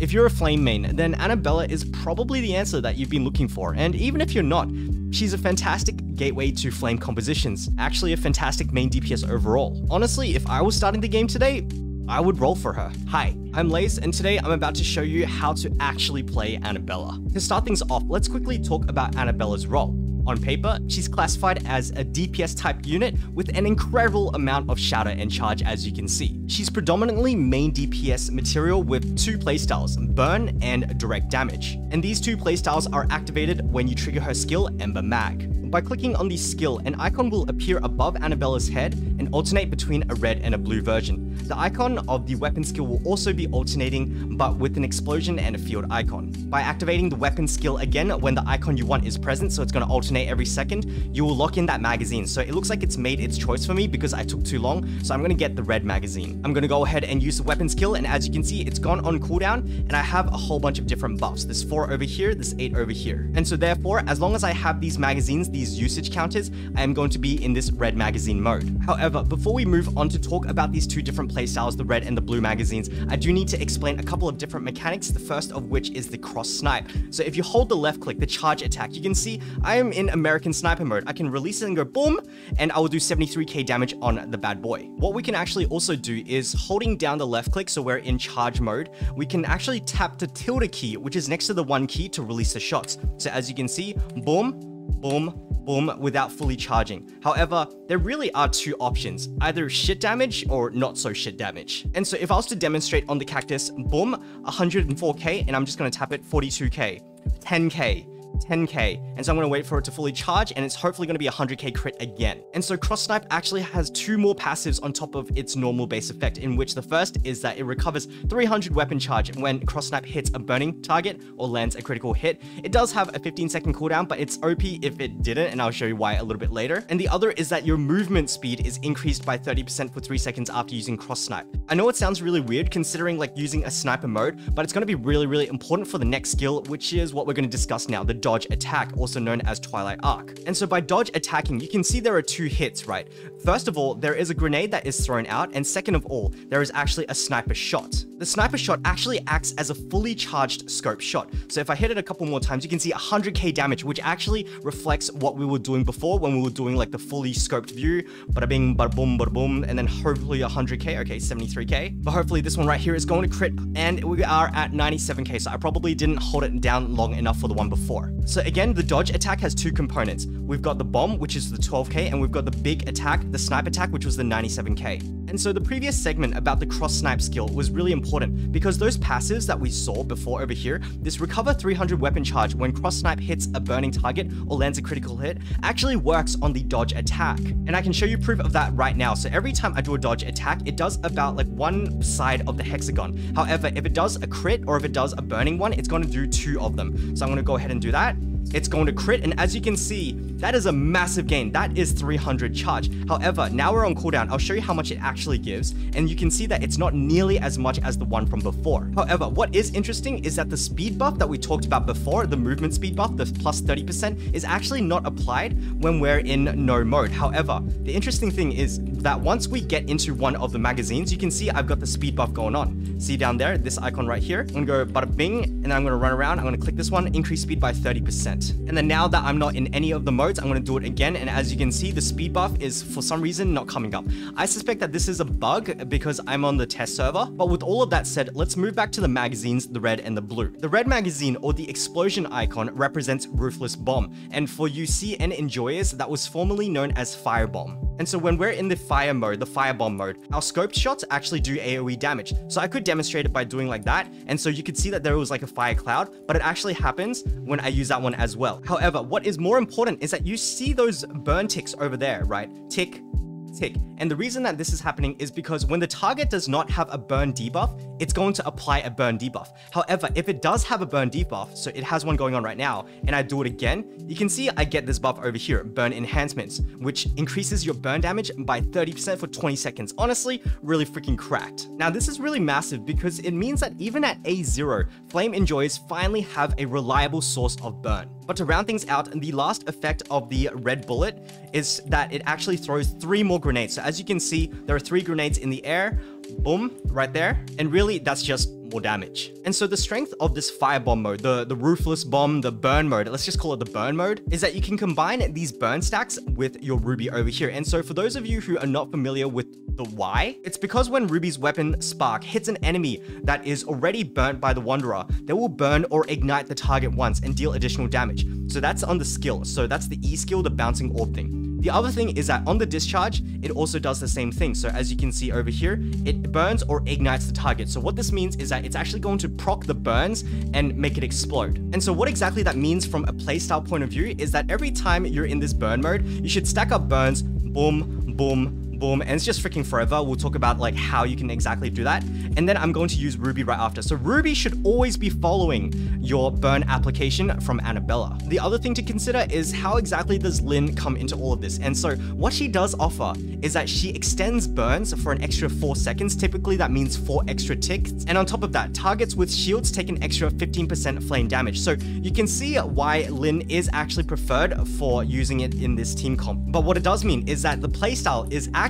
If you're a flame main, then Annabella is probably the answer that you've been looking for, and even if you're not, she's a fantastic gateway to flame compositions, actually a fantastic main DPS overall. Honestly, if I was starting the game today, I would roll for her. Hi, I'm Lace, and today I'm about to show you how to actually play Annabella. To start things off, let's quickly talk about Annabella's role. On paper, she's classified as a DPS type unit with an incredible amount of shatter and charge, as you can see. She's predominantly main DPS material with two playstyles, burn and direct damage. And these two playstyles are activated when you trigger her skill, Ember Mag. By clicking on the skill, an icon will appear above Annabella's head and alternate between a red and a blue version. The icon of the weapon skill will also be alternating, but with an explosion and a field icon. By activating the weapon skill again when the icon you want is present, so it's going to alternate every second, you will lock in that magazine. So it looks like it's made its choice for me because I took too long, so I'm going to get the red magazine. I'm going to go ahead and use the weapon skill, and as you can see, it's gone on cooldown, and I have a whole bunch of different buffs. There's 4 over here, there's 8 over here. And so therefore, as long as I have these magazines, these usage counters, I am going to be in this red magazine mode. However, before we move on to talk about these two different playstyles, the red and the blue magazines, I do need to explain a couple of different mechanics, the first of which is the cross snipe. So if you hold the left click, the charge attack, you can see I am in American sniper mode. I can release it and go boom, and I will do 73k damage on the bad boy. What we can actually also do is holding down the left click, so we're in charge mode, we can actually tap the tilde key, which is next to the 1 key, to release the shots. So as you can see, boom, boom, boom, without fully charging. However, there really are two options, either shit damage or not so shit damage. And so if I was to demonstrate on the cactus, boom, 104k, and I'm just gonna tap it 42k, 10k, 10k, and so I'm going to wait for it to fully charge, and it's hopefully going to be 100k crit again. And so cross snipe actually has two more passives on top of its normal base effect, in which the first is that it recovers 300 weapon charge when cross snipe hits a burning target or lands a critical hit. It does have a 15-second cooldown, but it's OP if it didn't, and I'll show you why a little bit later. And the other is that your movement speed is increased by 30% for 3 seconds after using cross snipe. I know it sounds really weird considering like using a sniper mode, but it's going to be really important for the next skill, which is what we're going to discuss now, the dodge attack, also known as Twilight Arc. And so by dodge attacking, you can see there are two hits, right? First of all, there is a grenade that is thrown out, and second of all, there is actually a sniper shot. The sniper shot actually acts as a fully charged scope shot. So if I hit it a couple more times, you can see 100k damage, which actually reflects what we were doing before when we were doing like the fully scoped view, bada bing, bada boom, and then hopefully 100k, okay, 73k. But hopefully this one right here is going to crit, and we are at 97k, so I probably didn't hold it down long enough for the one before. So again, the dodge attack has two components. We've got the bomb, which is the 12k, and we've got the big attack, the snipe attack, which was the 97k. And so the previous segment about the cross snipe skill was really important because those passives that we saw before over here, this recover 300 weapon charge when cross snipe hits a burning target or lands a critical hit, actually works on the dodge attack. And I can show you proof of that right now. So every time I do a dodge attack, it does about like one side of the hexagon. However, if it does a crit or if it does a burning one, it's going to do two of them. So I'm going to go ahead and do that. It's going to crit, and as you can see, that is a massive gain. That is 300 charge. However, now we're on cooldown. I'll show you how much it actually gives, and you can see that it's not nearly as much as the one from before. However, what is interesting is that the speed buff that we talked about before, the movement speed buff, the plus 30%, is actually not applied when we're in no mode. However, the interesting thing is that once we get into one of the magazines, you can see I've got the speed buff going on. See down there, this icon right here. I'm gonna go bada bing, and then I'm gonna run around. I'm gonna click this one, increase speed by 30%. And then now that I'm not in any of the modes, I'm going to do it again, and as you can see, the speed buff is for some reason not coming up. I suspect that this is a bug because I'm on the test server. But with all of that said, let's move back to the magazines, the red and the blue. The red magazine, or the explosion icon, represents Ruthless Bomb, and for UCN enjoyers, that was formerly known as Fire Bomb. And so when we're in the fire mode, the Fire Bomb mode, our scoped shots actually do AoE damage. So I could demonstrate it by doing like that, and so you could see that there was like a fire cloud, but it actually happens when I use that one as well. However, what is more important is that you see those burn ticks over there, right? Tick, tick. And the reason that this is happening is because when the target does not have a burn debuff, it's going to apply a burn debuff. However, if it does have a burn debuff, so it has one going on right now, and I do it again, you can see I get this buff over here, burn enhancements, which increases your burn damage by 30% for 20 seconds. Honestly, really freaking cracked. Now, this is really massive because it means that even at A0, flame enjoyers finally have a reliable source of burn. But to round things out, the last effect of the red bullet is that it actually throws 3 more grenades. So as you can see, there are 3 grenades in the air, boom, right there. And really, that's just more damage. And so the strength of this Fire Bomb mode, the Ruthless Bomb, the burn mode, let's just call it the burn mode, is that you can combine these burn stacks with your Ruby over here. And so for those of you who are not familiar with the why, it's because when Ruby's weapon spark hits an enemy that is already burnt by the Wanderer, they will burn or ignite the target once and deal additional damage. So that's on the skill. So that's the E skill, the bouncing orb thing. The other thing is that on the discharge, it also does the same thing. So as you can see over here, it burns or ignites the target. So what this means is that it's actually going to proc the burns and make it explode. And so what exactly that means from a playstyle point of view is that every time you're in this burn mode, you should stack up burns, boom, boom, boom, and it's just freaking forever. We'll talk about like how you can exactly do that. And then I'm going to use Ruby right after. So Ruby should always be following your burn application from Annabella. The other thing to consider is how exactly does Lin come into all of this? And so what she does offer is that she extends burns for an extra 4 seconds. Typically that means 4 extra ticks. And on top of that, targets with shields take an extra 15% flame damage. So you can see why Lin is actually preferred for using it in this team comp. But what it does mean is that the playstyle is actually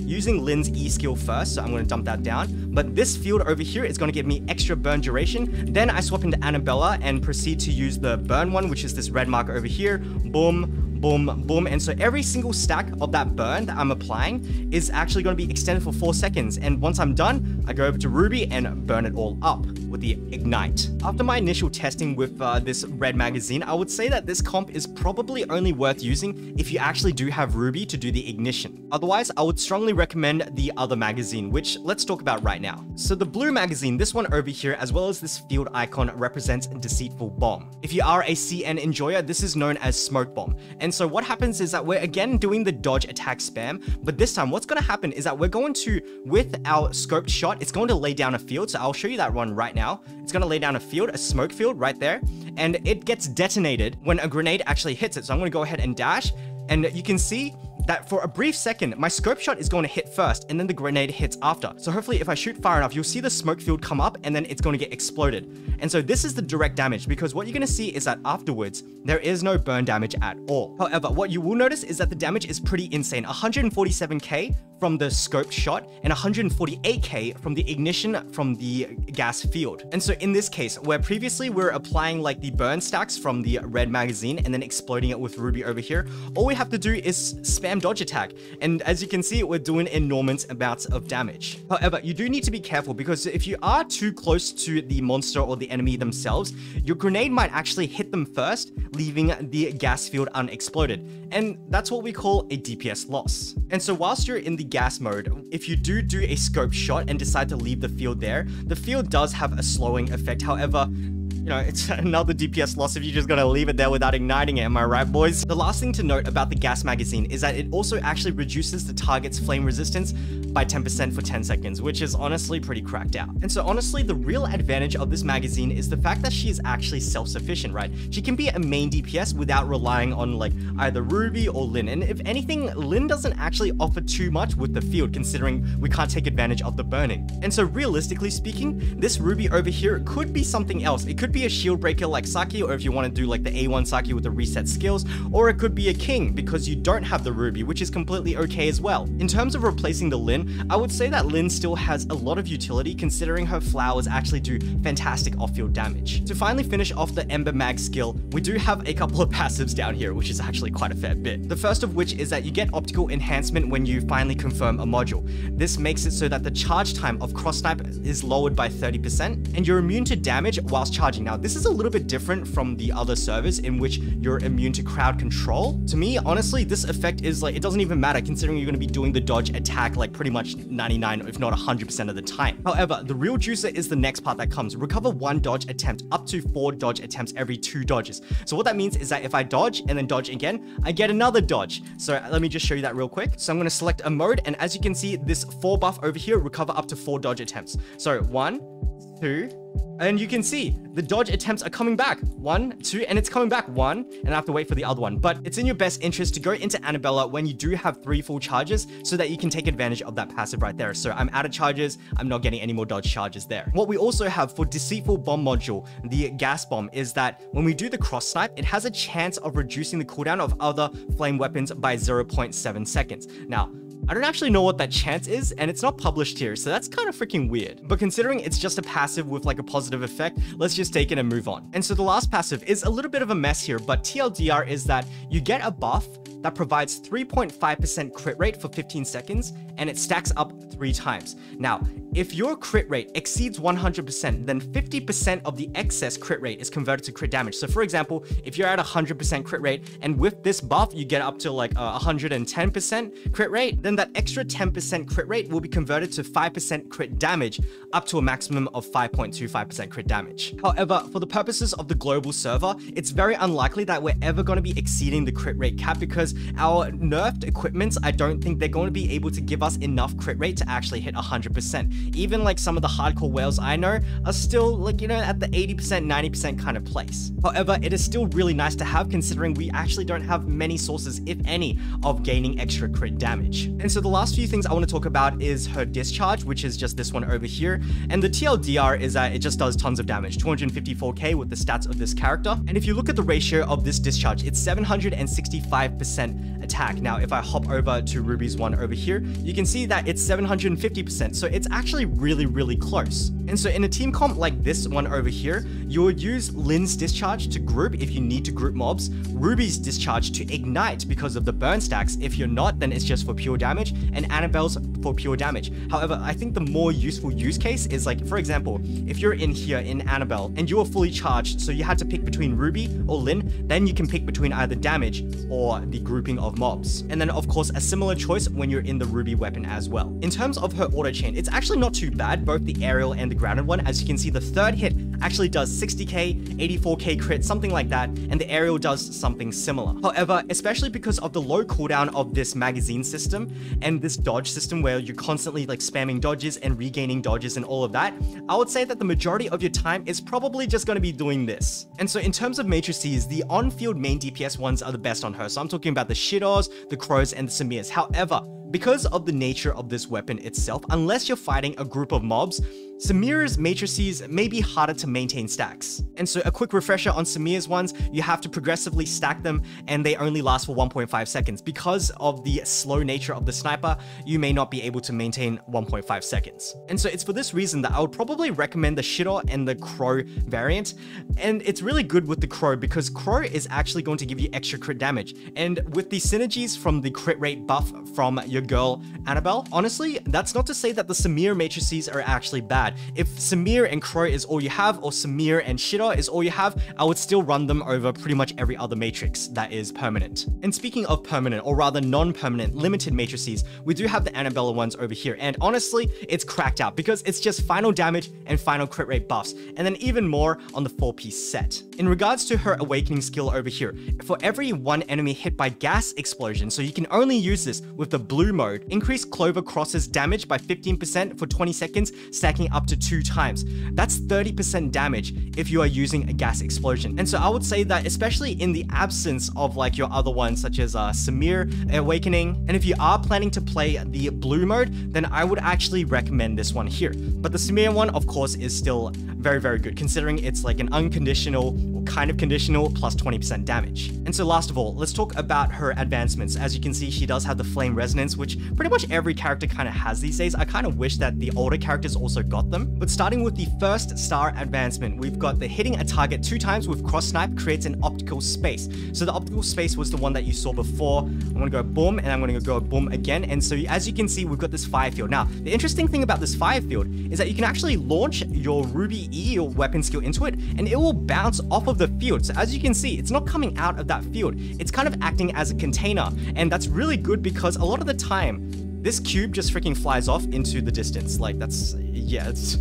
using Lin's E skill first, so I'm going to dump that down. But this field over here is going to give me extra burn duration. Then I swap into Annabella and proceed to use the burn one, which is this red mark over here. Boom, boom, boom. And so every single stack of that burn that I'm applying is actually going to be extended for 4 seconds. And once I'm done, I go over to Ruby and burn it all up with the ignite. After my initial testing with this red magazine, I would say that this comp is probably only worth using if you actually do have Ruby to do the ignition. Otherwise, I would strongly recommend the other magazine, which let's talk about right now. So the blue magazine, this one over here, as well as this field icon, represents Deceitful Bomb. If you are a CN enjoyer, this is known as Smoke Bomb. And so what happens is that we're again doing the dodge attack spam, but this time what's going to happen is that we're going to, with our scoped shot, it's going to lay down a field. So I'll show you that one right now. It's going to lay down a field, a smoke field right there, and it gets detonated when a grenade actually hits it. So I'm going to go ahead and dash, and you can see that for a brief second, my scope shot is going to hit first and then the grenade hits after. So hopefully if I shoot far enough, you'll see the smoke field come up and then it's going to get exploded. And so this is the direct damage, because what you're going to see is that afterwards, there is no burn damage at all. However, what you will notice is that the damage is pretty insane. 147k from the scoped shot and 148k from the ignition from the gas field. And so in this case, where previously we were applying like the burn stacks from the red magazine and then exploding it with Ruby over here, all we have to do is spam dodge attack, and as you can see, we're doing enormous amounts of damage. However, you do need to be careful, because if you are too close to the monster or the enemy themselves, your grenade might actually hit them first, leaving the gas field unexploded, and that's what we call a DPS loss. And so whilst you're in the gas mode, if you do a scope shot and decide to leave the field there, the field does have a slowing effect. However, you know, it's another DPS loss if you're just gonna leave it there without igniting it, am I right, boys? The last thing to note about the gas magazine is that it also actually reduces the target's flame resistance by 10% for 10 seconds, which is honestly pretty cracked out. And so honestly, the real advantage of this magazine is the fact that she is actually self-sufficient, right? She can be a main DPS without relying on like either Ruby or Lin. And if anything, Lin doesn't actually offer too much with the field, considering we can't take advantage of the burning. And so realistically speaking, this Ruby over here could be something else. It could be a shield breaker like Saki, or if you want to do like the A1 Saki with the reset skills, or it could be a King because you don't have the Ruby, which is completely okay as well. In terms of replacing the Lin, I would say that Lin still has a lot of utility, considering her flowers actually do fantastic off-field damage. To finally finish off the Ember Mag skill, we do have a couple of passives down here, which is actually quite a fair bit. The first of which is that you get optical enhancement when you finally confirm a module. This makes it so that the charge time of cross snipe is lowered by 30%, and you're immune to damage whilst charging. Now, this is a little bit different from the other servers in which you're immune to crowd control. To me, honestly, this effect is like, it doesn't even matter, considering you're going to be doing the dodge attack like pretty much 99, if not 100% of the time. However, the real juicer is the next part that comes. Recover 1 dodge attempt, up to 4 dodge attempts every 2 dodges. So what that means is that if I dodge and then dodge again, I get another dodge. So let me just show you that real quick. So I'm going to select a mode, and as you can see, this 4 buff over here, recover up to 4 dodge attempts. So 1, 2, and you can see the dodge attempts are coming back. 1, 2, and it's coming back 1, and I have to wait for the other one. But it's in your best interest to go into Annabella when you do have 3 full charges, so that you can take advantage of that passive right there. So I'm out of charges. I'm not getting any more dodge charges there. What we also have for Deceitful Bomb module, the gas bomb, is that when we do the cross snipe, it has a chance of reducing the cooldown of other flame weapons by 0.7 seconds. Now, I don't actually know what that chance is, and it's not published here, so that's kind of freaking weird. But considering it's just a passive with like a positive effect, let's just take it and move on. And so the last passive is a little bit of a mess here, but TLDR is that you get a buff that provides 3.5% crit rate for 15 seconds, and it stacks up 3 times. Now, if your crit rate exceeds 100%, then 50% of the excess crit rate is converted to crit damage. So for example, if you're at 100% crit rate, and with this buff, you get up to like 110% crit rate, then that extra 10% crit rate will be converted to 5% crit damage, up to a maximum of 5.25% crit damage. However, for the purposes of the global server, it's very unlikely that we're ever gonna be exceeding the crit rate cap, because our nerfed equipments, I don't think they're going to be able to give us enough crit rate to actually hit 100%. Even like some of the hardcore whales I know are still like, you know, at the 80%, 90% kind of place. However, it is still really nice to have, considering we actually don't have many sources, if any, of gaining extra crit damage. And so the last few things I want to talk about is her discharge, which is just this one over here. And the TLDR is that it just does tons of damage, 254k with the stats of this character. And if you look at the ratio of this discharge, it's 765% attack. Now, if I hop over to Ruby's one over here, you can see that it's 750%. So it's actually really, really close. And so in a team comp like this one over here, you would use Lin's discharge to group if you need to group mobs, Ruby's discharge to ignite because of the burn stacks. If you're not, then it's just for pure damage, and Annabelle's for pure damage. However, I think the more useful use case is like, for example, if you're in here in Annabelle and you are fully charged, so you had to pick between Ruby or Lin, then you can pick between either damage or the grouping of mobs. And then of course, a similar choice when you're in the Ruby weapon as well. In terms of her auto chain, it's actually not too bad, both the aerial and the grounded one. As you can see, the third hit actually does 60k, 84k crit, something like that, and the aerial does something similar. However, especially because of the low cooldown of this magazine system and this dodge system where you're constantly like spamming dodges and regaining dodges and all of that, I would say that the majority of your time is probably just going to be doing this. And so in terms of matrices, the on-field main DPS ones are the best on her. So I'm talking about the Shiros, the Crows, and the Samirs. However, because of the nature of this weapon itself, unless you're fighting a group of mobs, Samira's matrices may be harder to maintain stacks. And so a quick refresher on Samira's ones, you have to progressively stack them, and they only last for 1.5 seconds. Because of the slow nature of the sniper, you may not be able to maintain 1.5 seconds. And so it's for this reason that I would probably recommend the Shiro and the Crow variant. And it's really good with the Crow because Crow is actually going to give you extra crit damage. And with the synergies from the crit rate buff from your girl, Annabelle, honestly, that's not to say that the Samir matrices are actually bad. If Samir and Crow is all you have, or Samir and Shiro is all you have, I would still run them over pretty much every other matrix that is permanent. And speaking of permanent, or rather non-permanent, limited matrices, we do have the Annabella ones over here. And honestly, it's cracked out because it's just final damage and final crit rate buffs, and then even more on the 4-piece set. In regards to her awakening skill over here, for every 1 enemy hit by gas explosion, so you can only use this with the blue mode, increase Clover Cross's damage by 15% for 20 seconds, stacking up to 2 times. That's 30% damage if you are using a gas explosion. And so I would say that, especially in the absence of like your other ones such as Samir Awakening, and if you are planning to play the blue mode, then I would actually recommend this one here. But the Samir one, of course, is still very, very good, considering it's like an unconditional or kind of conditional plus 20% damage. And so last of all, let's talk about her advancements. As you can see, she does have the flame resonance, which pretty much every character kind of has these days. I kind of wish that the older characters also got them. But starting with the first star advancement, we've got the hitting a target 2 times with cross snipe creates an optical space. So the optical space was the one that you saw before. I'm gonna go boom, and I'm gonna go boom again. And so as you can see, we've got this fire field. Now, the interesting thing about this fire field is that you can actually launch your Ruby E, your weapon skill, into it, and it will bounce off of the field. So as you can see, it's not coming out of that field. It's kind of acting as a container. And that's really good because a lot of the time, this cube just freaking flies off into the distance. Like that's, yeah, it's a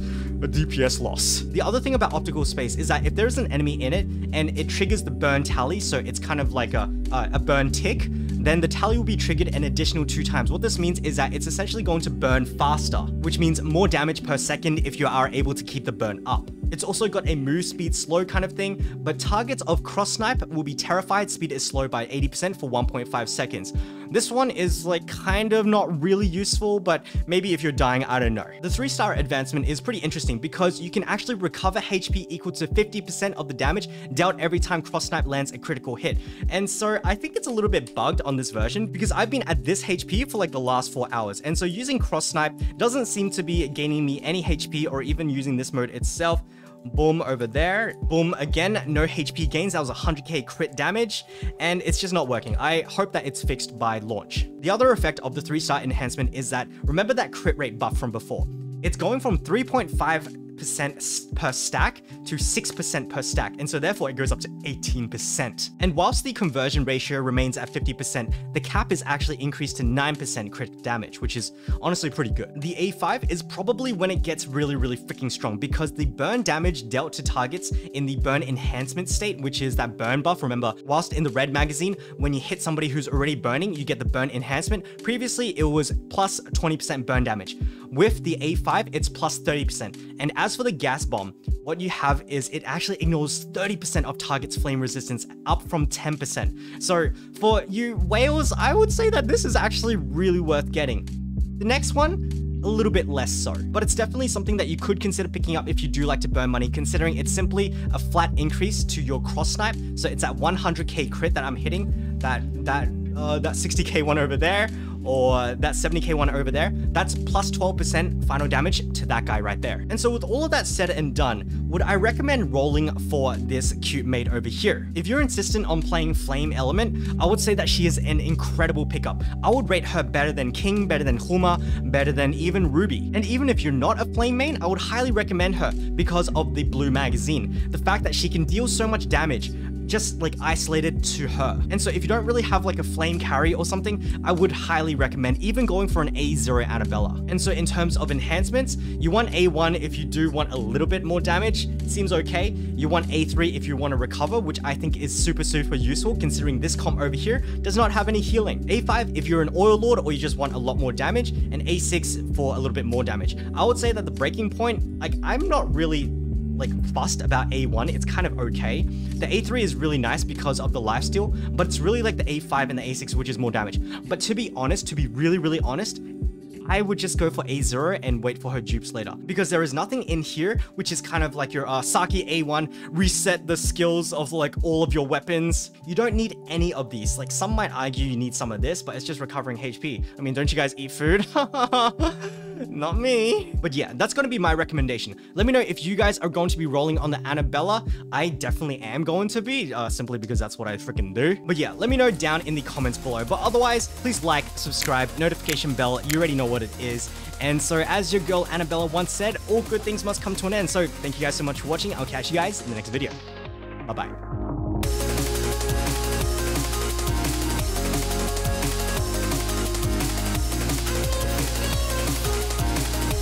DPS loss. The other thing about optical space is that if there's an enemy in it and it triggers the burn tally, so it's kind of like a burn tick, then the tally will be triggered an additional 2 times. What this means is that it's essentially going to burn faster, which means more damage per second if you are able to keep the burn up. It's also got a move speed slow kind of thing, but targets of Cross Snipe will be terrified. Speed is slow by 80% for 1.5 seconds. This one is like kind of not really useful, but maybe if you're dying, I don't know. The 3-star advancement is pretty interesting because you can actually recover HP equal to 50% of the damage dealt every time Cross Snipe lands a critical hit. And so I think it's a little bit bugged on this version because I've been at this HP for like the last 4 hours. And so using Cross Snipe doesn't seem to be gaining me any HP or even using this mode itself. Boom over there. Boom again. No HP gains. That was 100k crit damage. And it's just not working. I hope that it's fixed by launch. The other effect of the 3-star enhancement is that, remember that crit rate buff from before? It's going from 3.5% per stack to 6% per stack, and so therefore it goes up to 18%. And whilst the conversion ratio remains at 50%, the cap is actually increased to 9% crit damage, which is honestly pretty good. The A5 is probably when it gets really, really freaking strong because the burn damage dealt to targets in the burn enhancement state, which is that burn buff. Remember, whilst in the red magazine, when you hit somebody who's already burning, you get the burn enhancement. Previously, it was plus 20% burn damage. With the A5, it's plus 30%. And as for the gas bomb, what you have is it actually ignores 30% of target's flame resistance, up from 10%. So for you whales, I would say that this is actually really worth getting. The next one, a little bit less so, but it's definitely something that you could consider picking up if you do like to burn money, considering it's simply a flat increase to your Cross Snipe. So it's at 100k crit that I'm hitting, that 60k one over there, or that 70k one over there. That's plus 12% final damage to that guy right there. And so with all of that said and done, would I recommend rolling for this cute maid over here? If you're insistent on playing Flame Element, I would say that she is an incredible pickup. I would rate her better than King, better than Huma, better than even Ruby. And even if you're not a Flame main, I would highly recommend her because of the blue magazine. The fact that she can deal so much damage, just like isolated to her. And so if you don't really have like a flame carry or something, I would highly recommend even going for an A0 Annabella. And so in terms of enhancements, you want A1 if you do want a little bit more damage, seems okay. You want A3 if you want to recover, which I think is super, super useful considering this comp over here does not have any healing. A5 if you're an oil lord or you just want a lot more damage, and A6 for a little bit more damage. I would say that the breaking point, like I'm not really fussed about A1, it's kind of okay. The A3 is really nice because of the lifesteal, but it's really like the A5 and the A6, which is more damage. But to be honest, to be really, really honest, I would just go for A0 and wait for her dupes later, because there is nothing in here which is kind of like your Saki A1, reset the skills of like all of your weapons. You don't need any of these. Like some might argue you need some of this, but it's just recovering HP. I mean, don't you guys eat food? Not me. But yeah, that's going to be my recommendation. Let me know if you guys are going to be rolling on the Annabella. I definitely am going to be, simply because that's what I freaking do. But yeah, let me know down in the comments below. But otherwise, please like, subscribe, notification bell. You already know what it is. And so as your girl Annabella once said, all good things must come to an end. So thank you guys so much for watching. I'll catch you guys in the next video. Bye-bye.